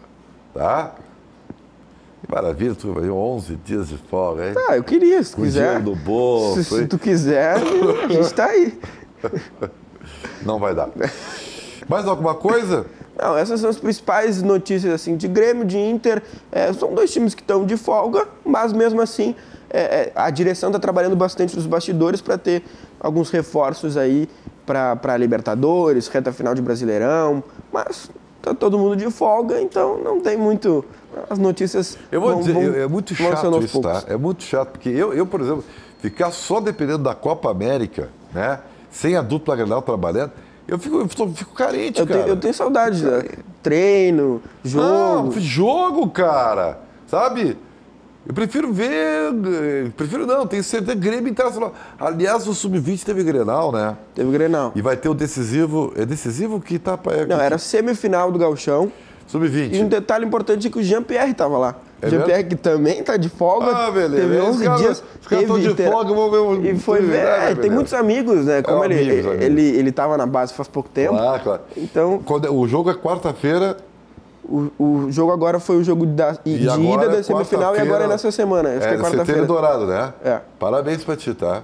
tá? Que maravilha, tu vai onze dias de folga, hein? Ah, eu queria, se Com quiser. Do bolso, se, se tu quiser, a gente tá aí. Não vai dar. Mais alguma coisa? Não, essas são as principais notícias assim, de Grêmio, de Inter. É, são dois times que estão de folga, mas mesmo assim é, a direção está trabalhando bastante nos bastidores para ter alguns reforços aí para Libertadores, reta final de Brasileirão. Mas está todo mundo de folga, então não tem muito... As notícias eu vou vão, dizer, vão, é muito chato isso, tá? É muito chato, porque eu, eu, por exemplo, ficar só dependendo da Copa América, né? Sem a dupla Grenal trabalhando, eu fico, eu fico carente, eu cara. Tenho, eu tenho saudade. Né? Treino, jogo... Não, jogo, cara. Sabe? Eu prefiro ver... Eu prefiro não, tem certeza. Grêmio Internacional. Aliás, o sub vinte teve Grenal, né? Teve Grenal. E vai ter o decisivo... É decisivo que tá... É, não, que... era semifinal do Gauchão. sub vinte. E um detalhe importante é que o Jean-Pierre tava lá. É Jean-Pierre que também tá de folga. Ah, beleza. Teve onze cara, dias. Os caras estão de ter... folga, vão ver o... E foi ver. É, tem muitos amigos, né? Como é, ele, amigos, ele, amigos. ele ele tava na base faz pouco tempo. Ah, claro. Então... Quando, o jogo é quarta-feira. O, o jogo agora foi o jogo da, de ida da semifinal e agora é nessa semana. Acho é, que é quarta-feira. Você dourado, né? É. Parabéns pra ti, tá?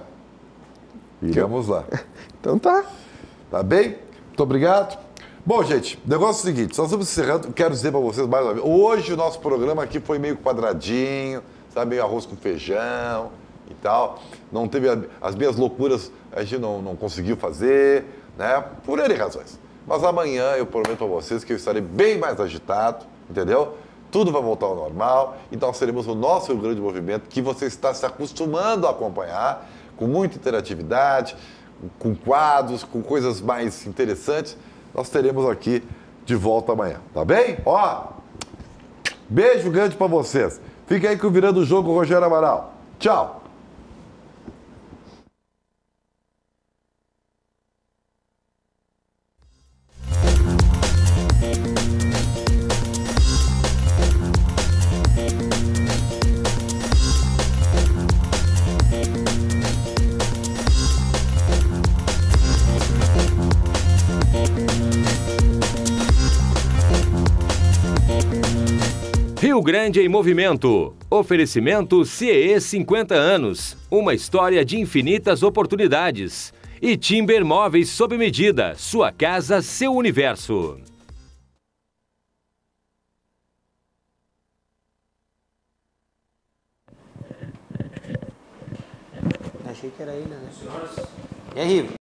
Iremos lá. Então tá. Tá bem? Muito obrigado. Bom, gente, o negócio é o seguinte, nós estamos encerrando, quero dizer para vocês mais uma vez, hoje o nosso programa aqui foi meio quadradinho, sabe, meio arroz com feijão e tal, não teve as minhas loucuras, a gente não, não conseguiu fazer, né, por N razões. Mas amanhã eu prometo a vocês que eu estarei bem mais agitado, entendeu? Tudo vai voltar ao normal e nós teremos o nosso Rio Grande em Movimento que você está se acostumando a acompanhar, com muita interatividade, com quadros, com coisas mais interessantes. Nós teremos aqui de volta amanhã, tá bem? Ó, beijo grande pra vocês. Fica aí com o Virando o Jogo, Rogério Amaral. Tchau! Rio Grande em Movimento. Oferecimento C E E cinquenta anos. Uma história de infinitas oportunidades. E Timber Móveis sob medida. Sua casa, seu universo. Achei que era ele, né? E aí, Rivo?